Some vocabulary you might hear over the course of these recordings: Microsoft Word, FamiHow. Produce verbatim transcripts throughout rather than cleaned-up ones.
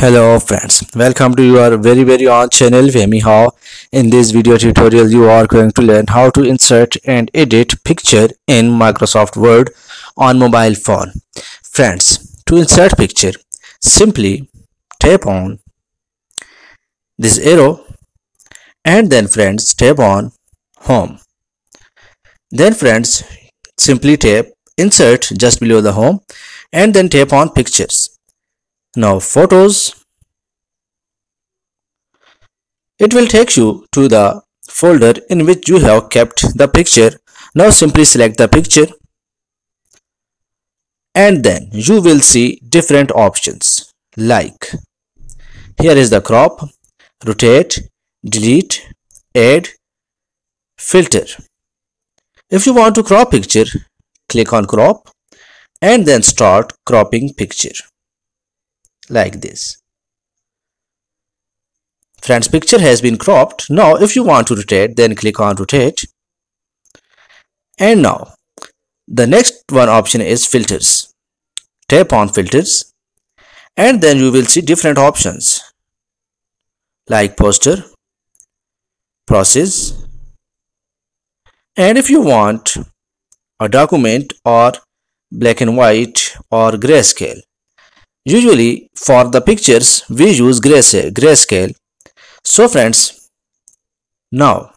Hello friends, welcome to your very very own channel FamiHow. In this video tutorial you are going to learn how to insert and edit picture in Microsoft Word on mobile phone. Friends, to insert picture, simply tap on this arrow and then friends tap on home. Then friends simply tap insert just below the home and then tap on pictures. Now photos, it will take you to the folder in which you have kept the picture. Now simply select the picture and then you will see different options like here is the crop, rotate, delete, add, filter. If you want to crop picture, click on crop and then start cropping picture. Like this. Friends, picture has been cropped. Now if you want to rotate, then click on rotate. And now the next one option is filters. Tap on filters and then you will see different options like poster, process, and if you want a document or black and white or grayscale. Usually for the pictures we use grayscale. So friends, now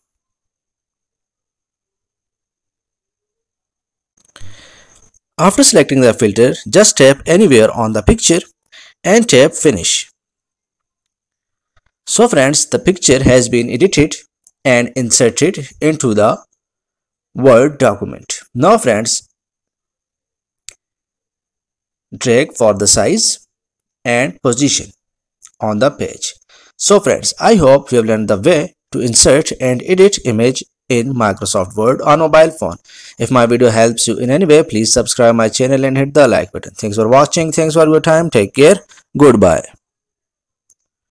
after selecting the filter, just tap anywhere on the picture and tap finish. So friends, the picture has been edited and inserted into the Word document. Now friends, drag for the size and position on the page. So friends, I hope you have learned the way to insert and edit image in Microsoft Word on mobile phone. If my video helps you in any way, please subscribe my channel and hit the like button. Thanks for watching. Thanks for your time. Take care. Goodbye.